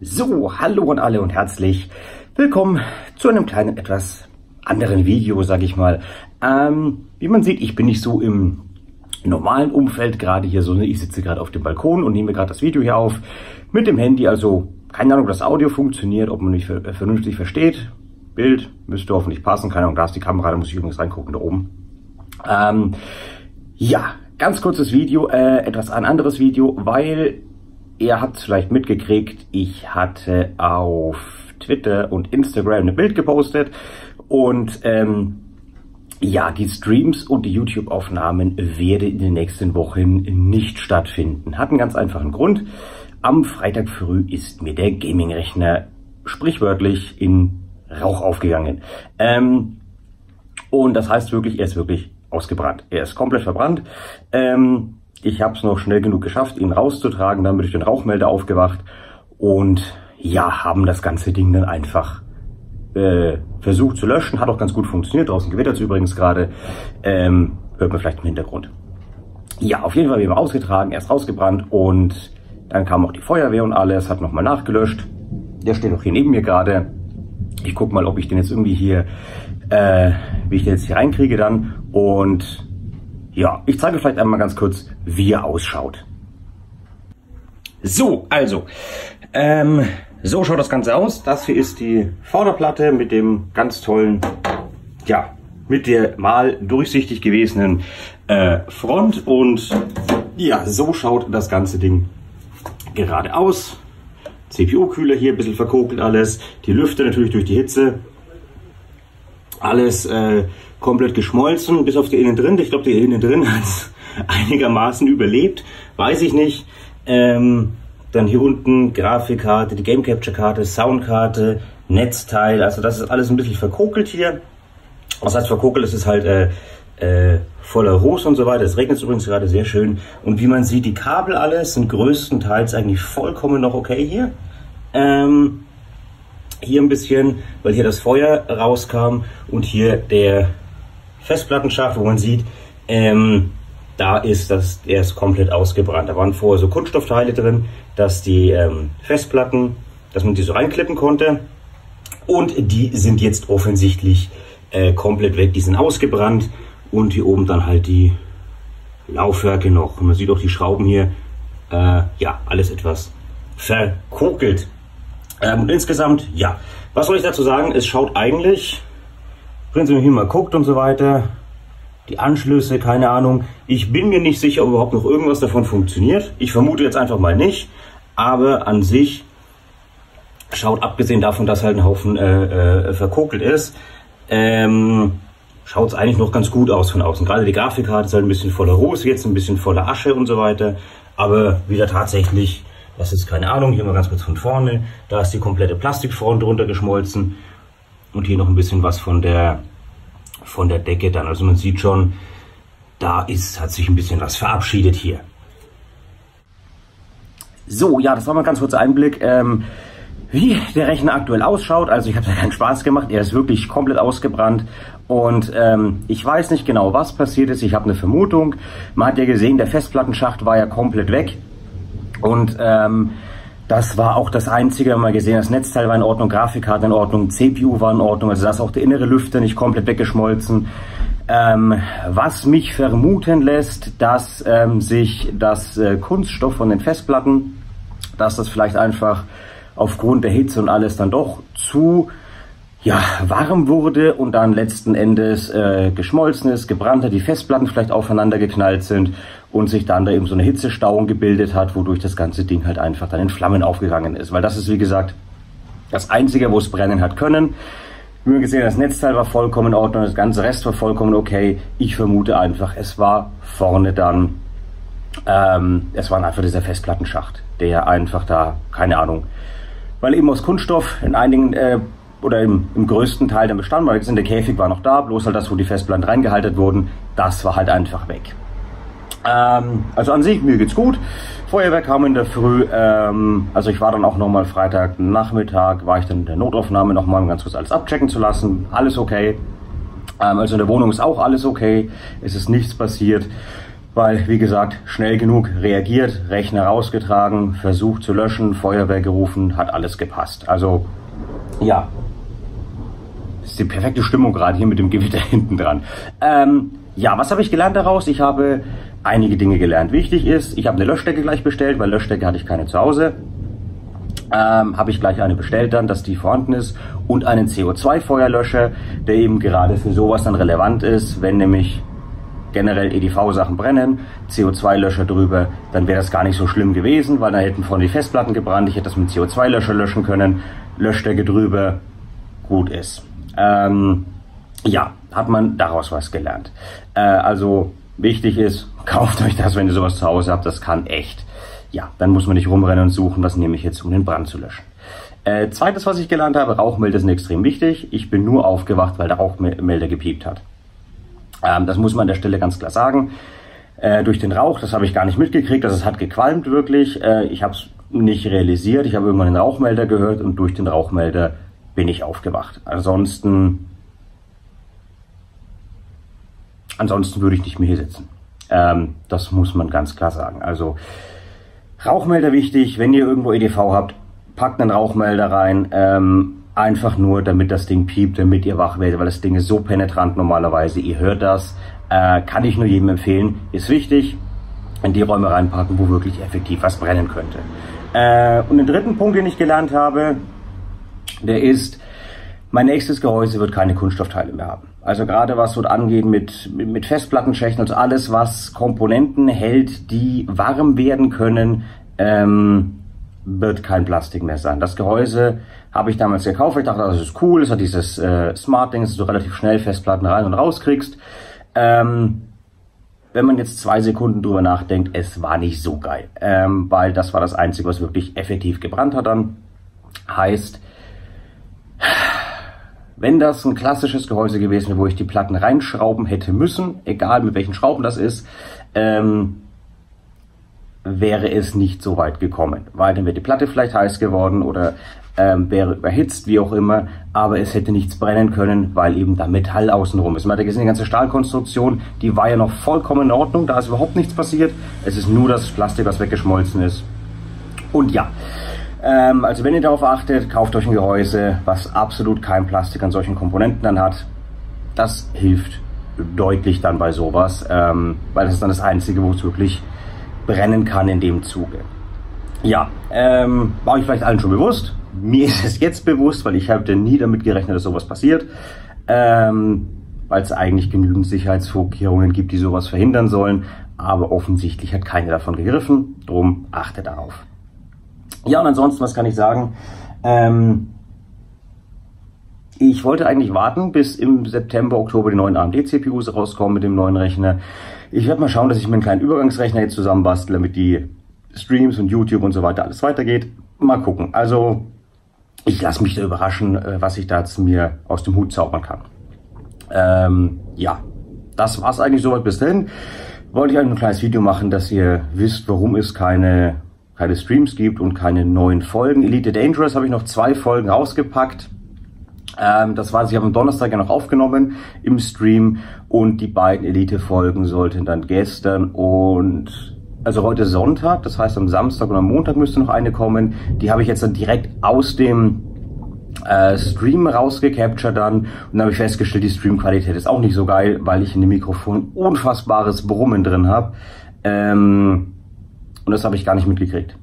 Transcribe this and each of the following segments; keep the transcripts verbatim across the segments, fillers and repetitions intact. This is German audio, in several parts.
So, hallo an alle und herzlich willkommen zu einem kleinen, etwas anderen Video, sage ich mal. Ähm, wie man sieht, ich bin nicht so im normalen Umfeld gerade hier, so, ne? Ich sitze gerade auf dem Balkon und nehme gerade das Video hier auf mit dem Handy. Also, keine Ahnung, ob das Audio funktioniert, ob man mich vernünftig versteht. Bild müsste hoffentlich passen, keine Ahnung, da ist die Kamera, da muss ich übrigens reingucken, da oben. Ähm, ja, ganz kurzes Video, äh, etwas ein anderes Video, weil ihr habt es vielleicht mitgekriegt, ich hatte auf Twitter und Instagram ein Bild gepostet und ähm, ja, die Streams und die YouTube-Aufnahmen werden in den nächsten Wochen nicht stattfinden. Hat einen ganz einfachen Grund. Am Freitag früh ist mir der Gaming-Rechner sprichwörtlich in Rauch aufgegangen. Ähm, und das heißt wirklich, er ist wirklich ausgebrannt. Er ist komplett verbrannt. Ähm, ich habe es noch schnell genug geschafft, ihn rauszutragen. Dann bin ich durch den Rauchmelder aufgewacht und ja, haben das ganze Ding dann einfach äh, versucht zu löschen. Hat auch ganz gut funktioniert. Draußen gewittert es übrigens gerade. Ähm, hört man vielleicht im Hintergrund. Ja, auf jeden Fall wir haben ausgetragen, er ist rausgebrannt und dann kam auch die Feuerwehr und alles, hat nochmal nachgelöscht. Der steht auch hier neben mir gerade. Ich guck mal, ob ich den jetzt irgendwie hier, äh, wie ich den jetzt hier reinkriege dann. Und ja, ich zeige vielleicht einmal ganz kurz, wie er ausschaut. So, also, ähm, so schaut das Ganze aus. Das hier ist die Vorderplatte mit dem ganz tollen, ja, mit der mal durchsichtig gewesenen äh, Front. Und ja, so schaut das ganze Ding gerade aus. C P U-Kühler hier, ein bisschen verkokelt alles, die Lüfter natürlich durch die Hitze, alles äh, komplett geschmolzen, bis auf die innen drin. Ich glaube, die innen drin hat es einigermaßen überlebt, weiß ich nicht. Ähm, dann hier unten Grafikkarte, die Game Capture-Karte, Soundkarte, Netzteil, also das ist alles ein bisschen verkokelt hier. Was heißt verkokelt? Es ist halt äh, äh, voller Ruß und so weiter. Es regnet übrigens gerade sehr schön. Und wie man sieht, die Kabel alles sind größtenteils eigentlich vollkommen noch okay hier. Ähm, hier ein bisschen, weil hier das Feuer rauskam und hier der Festplattenschaft, wo man sieht, ähm, da ist das, der ist komplett ausgebrannt. Da waren vorher so Kunststoffteile drin, dass die ähm, Festplatten, dass man die so reinklippen konnte. Und die sind jetzt offensichtlich äh, komplett weg. Die sind ausgebrannt. Und hier oben dann halt die Laufwerke noch. Und man sieht auch die Schrauben hier. Äh, ja, alles etwas verkokelt. Ähm, und insgesamt, ja. Was soll ich dazu sagen? Es schaut eigentlich, wenn man hier mal guckt und so weiter, die Anschlüsse, keine Ahnung. Ich bin mir nicht sicher, ob überhaupt noch irgendwas davon funktioniert. Ich vermute jetzt einfach mal nicht. Aber an sich schaut, abgesehen davon, dass halt ein Haufen äh, äh, verkokelt ist, ähm... schaut es eigentlich noch ganz gut aus von außen. Gerade die Grafikkarte ist halt ein bisschen voller Ruß, jetzt ein bisschen voller Asche und so weiter. Aber wieder tatsächlich, das ist keine Ahnung, hier mal ganz kurz von vorne. Da ist die komplette Plastikfront runtergeschmolzen. Und hier noch ein bisschen was von der, von der Decke dann. Also man sieht schon, da ist, hat sich ein bisschen was verabschiedet hier. So, ja, das war mal ein ganz kurzer Einblick. Ähm, wie der Rechner aktuell ausschaut. Also ich habe da keinen Spaß gemacht. Er ist wirklich komplett ausgebrannt. Und ähm, ich weiß nicht genau, was passiert ist. Ich habe eine Vermutung. Man hat ja gesehen, der Festplattenschacht war ja komplett weg. Und ähm, das war auch das Einzige, wenn man gesehen hat. Das Netzteil war in Ordnung, Grafikkarte in Ordnung, C P U war in Ordnung. Also da ist auch der innere Lüfter nicht komplett weggeschmolzen. Ähm, was mich vermuten lässt, dass ähm, sich das äh, Kunststoff von den Festplatten, dass das vielleicht einfach aufgrund der Hitze und alles dann doch zu ja, warm wurde und dann letzten Endes äh, geschmolzen ist, gebrannt hat, die Festplatten vielleicht aufeinander geknallt sind und sich dann da eben so eine Hitzestauung gebildet hat, wodurch das ganze Ding halt einfach dann in Flammen aufgegangen ist. Weil das ist, wie gesagt, das Einzige, wo es brennen hat können. Wie wir gesehen haben, das Netzteil war vollkommen in Ordnung, das ganze Rest war vollkommen okay. Ich vermute einfach, es war vorne dann, ähm, es war einfach dieser Festplattenschacht, der einfach da, keine Ahnung, weil eben aus Kunststoff in einigen äh, oder im, im größten Teil der Bestand, weil jetzt in der Käfig war noch da, bloß halt das, wo die Festplatten reingehalten wurden, das war halt einfach weg. Ähm, also an sich, mir geht's gut. Feuerwehr kam in der Früh, ähm, also ich war dann auch nochmal Freitagnachmittag, war ich dann in der Notaufnahme nochmal, um ganz kurz alles abchecken zu lassen, alles okay. Ähm, also in der Wohnung ist auch alles okay, es ist nichts passiert. weil, wie gesagt, schnell genug reagiert, Rechner rausgetragen, versucht zu löschen, Feuerwehr gerufen, hat alles gepasst. Also, ja, ist die perfekte Stimmung gerade hier mit dem Gewitter hinten dran. Ähm, ja, was habe ich gelernt daraus? Ich habe einige Dinge gelernt. Wichtig ist, ich habe eine Löschdecke gleich bestellt, weil Löschdecke hatte ich keine zu Hause. Ähm, habe ich gleich eine bestellt dann, dass die vorhanden ist, und einen C O zwei Feuerlöscher, der eben gerade für sowas dann relevant ist, wenn nämlich generell E D V Sachen brennen, C O zwei Löscher drüber, dann wäre das gar nicht so schlimm gewesen, weil da hätten vorne die Festplatten gebrannt, ich hätte das mit C O zwei Löscher löschen können, Löschdecke drüber, gut ist. Ähm, ja, hat man daraus was gelernt. Äh, also wichtig ist, kauft euch das, wenn ihr sowas zu Hause habt, das kann echt. Ja, dann muss man nicht rumrennen und suchen, was nehme ich jetzt, um den Brand zu löschen. Äh, zweites, was ich gelernt habe, Rauchmelder sind extrem wichtig. Ich bin nur aufgewacht, weil der Rauchmelder gepiept hat. Ähm, das muss man an der Stelle ganz klar sagen. Äh, durch den Rauch, das habe ich gar nicht mitgekriegt, dass es hat gequalmt wirklich. Äh, ich habe es nicht realisiert, ich habe irgendwann den Rauchmelder gehört und durch den Rauchmelder bin ich aufgewacht. Ansonsten, ansonsten würde ich nicht mehr hier sitzen. Ähm, das muss man ganz klar sagen. Also Rauchmelder wichtig, wenn ihr irgendwo E D V habt, packt einen Rauchmelder rein. Ähm, Einfach nur, damit das Ding piept, damit ihr wach werdet, weil das Ding ist so penetrant normalerweise. Ihr hört das, äh, kann ich nur jedem empfehlen. Ist wichtig, in die Räume reinpacken, wo wirklich effektiv was brennen könnte. Äh, und den dritten Punkt, den ich gelernt habe, der ist, mein nächstes Gehäuse wird keine Kunststoffteile mehr haben. Also gerade was dort angeht mit, mit Festplattenschächten, also alles, was Komponenten hält, die warm werden können, ähm, wird kein Plastik mehr sein. Das Gehäuse habe ich damals gekauft. Ich dachte, das ist cool. Es hat dieses äh, Smart-Ding, dass du relativ schnell Festplatten rein und rauskriegst. Ähm, wenn man jetzt zwei Sekunden drüber nachdenkt, es war nicht so geil. Ähm, weil das war das Einzige, was wirklich effektiv gebrannt hat dann. Heißt, wenn das ein klassisches Gehäuse gewesen wäre, wo ich die Platten reinschrauben hätte müssen, egal mit welchen Schrauben das ist, ähm, wäre es nicht so weit gekommen, weil dann wäre die Platte vielleicht heiß geworden oder ähm, wäre überhitzt, wie auch immer, aber es hätte nichts brennen können, weil eben da Metall außenrum ist. Man hat ja gesehen, die ganze Stahlkonstruktion, die war ja noch vollkommen in Ordnung, da ist überhaupt nichts passiert, es ist nur das Plastik, was weggeschmolzen ist. Und ja, ähm, also wenn ihr darauf achtet, kauft euch ein Gehäuse, was absolut kein Plastik an solchen Komponenten dann hat, das hilft deutlich dann bei sowas, ähm, weil das ist dann das Einzige, wo es wirklich brennen kann in dem Zuge. Ja, ähm, war euch vielleicht allen schon bewusst. Mir ist es jetzt bewusst, weil ich habe nie damit gerechnet, dass sowas passiert. Ähm, weil es eigentlich genügend Sicherheitsvorkehrungen gibt, die sowas verhindern sollen. Aber offensichtlich hat keiner davon gegriffen. Drum achtet darauf. Ja, und ansonsten, was kann ich sagen? Ähm, ich wollte eigentlich warten, bis im September, Oktober die neuen A M D C P Us rauskommen mit dem neuen Rechner. Ich werde mal schauen, dass ich mir einen kleinen Übergangsrechner jetzt zusammenbastle, damit die Streams und YouTube und so weiter alles weitergeht. Mal gucken. Also, ich lasse mich da überraschen, was ich da jetzt mir aus dem Hut zaubern kann. Ähm, ja, das war's eigentlich soweit bis dahin. Wollte ich ein kleines Video machen, dass ihr wisst, warum es keine, keine Streams gibt und keine neuen Folgen. Elite Dangerous habe ich noch zwei Folgen rausgepackt. Ähm, das war, ich habe am Donnerstag ja noch aufgenommen im Stream, und die beiden Elite-Folgen sollten dann gestern und, also heute Sonntag, das heißt am Samstag und am Montag müsste noch eine kommen. Die habe ich jetzt dann direkt aus dem äh, Stream rausgecaptured dann, und dann habe ich festgestellt, die Streamqualität ist auch nicht so geil, weil ich in dem Mikrofon unfassbares Brummen drin habe. Ähm, und das habe ich gar nicht mitgekriegt.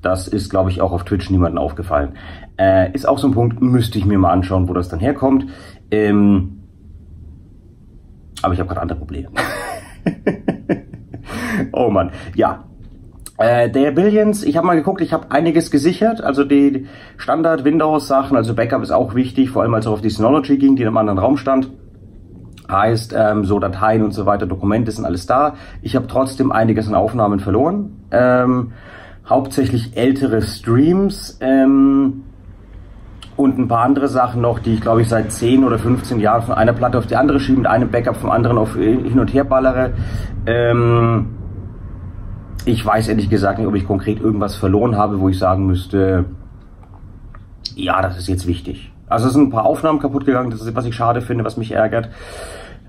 Das ist, glaube ich, auch auf Twitch niemandem aufgefallen. Äh, ist auch so ein Punkt, müsste ich mir mal anschauen, wo das dann herkommt. Ähm, aber ich habe gerade andere Probleme. Oh Mann, ja. Äh, They are Billions, ich habe mal geguckt, ich habe einiges gesichert. Also die Standard-Windows-Sachen, also Backup ist auch wichtig, vor allem als es auf die Synology ging, die in einem anderen Raum stand. Heißt, ähm, so Dateien und so weiter, Dokumente sind alles da. Ich habe trotzdem einiges an Aufnahmen verloren. Ähm... Hauptsächlich ältere Streams ähm, und ein paar andere Sachen noch, die ich glaube ich seit zehn oder fünfzehn Jahren von einer Platte auf die andere schiebe, mit einem Backup vom anderen auf hin und her ballere. Ähm, ich weiß ehrlich gesagt nicht, ob ich konkret irgendwas verloren habe, wo ich sagen müsste, ja, das ist jetzt wichtig. Also es sind ein paar Aufnahmen kaputt gegangen, das ist was ich schade finde, was mich ärgert.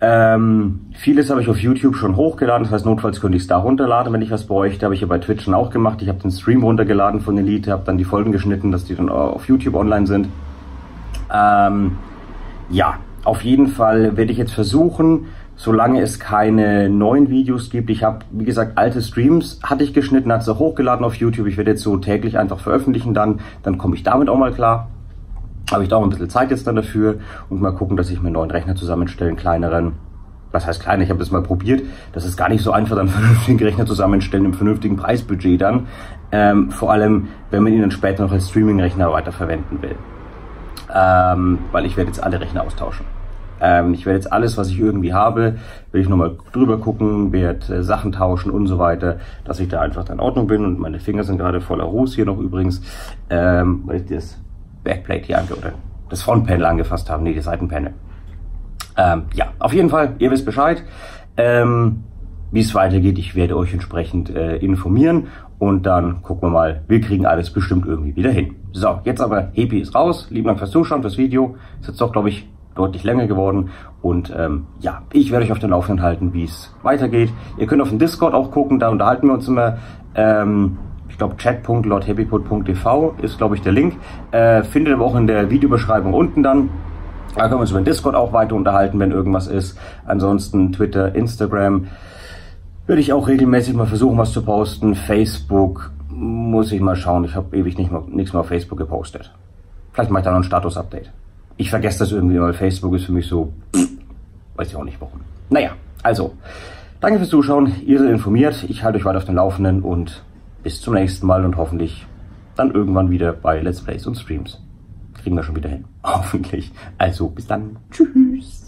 Ähm, vieles habe ich auf YouTube schon hochgeladen, das heißt, notfalls könnte ich es da runterladen, wenn ich was bräuchte. Habe ich ja bei Twitch schon auch gemacht. Ich habe den Stream runtergeladen von Elite, habe dann die Folgen geschnitten, dass die dann auf YouTube online sind. Ähm, ja, auf jeden Fall werde ich jetzt versuchen, solange es keine neuen Videos gibt. Ich habe, wie gesagt, alte Streams hatte ich geschnitten, hatte es hochgeladen auf YouTube. Ich werde jetzt so täglich einfach veröffentlichen dann, dann komme ich damit auch mal klar. Habe ich da auch ein bisschen Zeit jetzt dann dafür und mal gucken, dass ich mir einen neuen Rechner zusammenstelle, einen kleineren. Was heißt kleiner? Ich habe das mal probiert. Das ist gar nicht so einfach, dann einen vernünftigen Rechner zusammenstellen, im vernünftigen Preisbudget dann. Ähm, vor allem, wenn man ihn dann später noch als Streaming-Rechner weiterverwenden will. Ähm, weil ich werde jetzt alle Rechner austauschen. Ähm, ich werde jetzt alles, was ich irgendwie habe, will ich nochmal drüber gucken, werde äh, Sachen tauschen und so weiter, dass ich da einfach in Ordnung bin. Und meine Finger sind gerade voller Ruß hier noch übrigens. Ähm, weil ich das Backplate hier ange- oder das Frontpanel angefasst haben, nee, das Seitenpanel. Ähm, ja, auf jeden Fall, ihr wisst Bescheid, ähm, wie es weitergeht. Ich werde euch entsprechend äh, informieren und dann gucken wir mal, wir kriegen alles bestimmt irgendwie wieder hin. So, jetzt aber, Hepi ist raus, lieben Dank fürs Zuschauen, fürs Video, ist jetzt doch, glaube ich, deutlich länger geworden und ähm, ja, ich werde euch auf den Laufenden halten, wie es weitergeht. Ihr könnt auf den Discord auch gucken, da unterhalten wir uns immer, ähm, ich glaube chat punkt lord happypod punkt t v ist, glaube ich, der Link. Äh, findet aber auch in der Videobeschreibung unten dann. Da können wir uns über den Discord auch weiter unterhalten, wenn irgendwas ist. Ansonsten Twitter, Instagram. Würde ich auch regelmäßig mal versuchen, was zu posten. Facebook muss ich mal schauen. Ich habe ewig nicht mal, nichts mehr auf Facebook gepostet. Vielleicht mache ich da noch ein Status-Update. Ich vergesse das irgendwie, weil Facebook ist für mich so... Weiß ich auch nicht, warum. Naja, also. Danke fürs Zuschauen. Ihr seid informiert. Ich halte euch weiter auf den Laufenden und... bis zum nächsten Mal und hoffentlich dann irgendwann wieder bei Let's Plays und Streams. Kriegen wir schon wieder hin. Hoffentlich. Also bis dann. Tschüss.